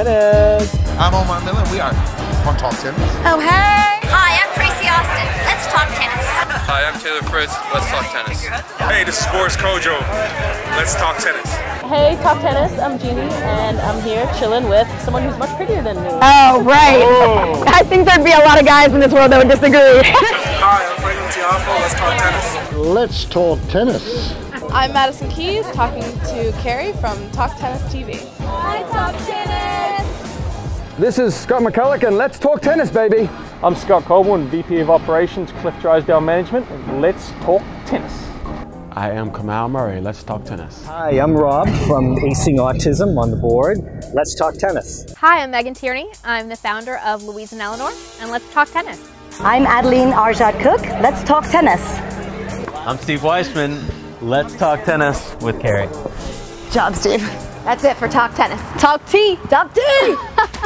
Edit. I'm Omar Miller. We are on Talk Tennis. Oh, hey. Hi, I'm Tracy Austin. Let's talk tennis. Hi, I'm Taylor Fritz. Let's talk tennis. Hey, this is Boris Kodjoe. Let's talk tennis. Hey, Talk Tennis. I'm Jeannie, and I'm here chilling with someone who's much prettier than me. Oh, right. Oh. I think there'd be a lot of guys in this world that would disagree. Hi, I'm Frances Tiafoe. Let's talk tennis. Let's talk tennis. I'm Madison Keys, talking to Carrie from Talk Tennis TV. Hi, Talk Tennis! This is Scott McCulloch, and let's talk tennis, baby! I'm Scott Colburn, VP of Operations, Cliff Drysdale Management, and let's talk tennis. I am Kamal Murray, let's talk tennis. Hi, I'm Rob from Acing Autism on the board. Let's talk tennis. Hi, I'm Megan Tierney. I'm the founder of Louise and Eleanor, and let's talk tennis. I'm Adeline Arjad-Cook. Let's talk tennis. I'm Steve Weissman. Let's talk tennis with Carrie. Job, Steve. That's it for Talk Tennis. Talk tea. Talk tea.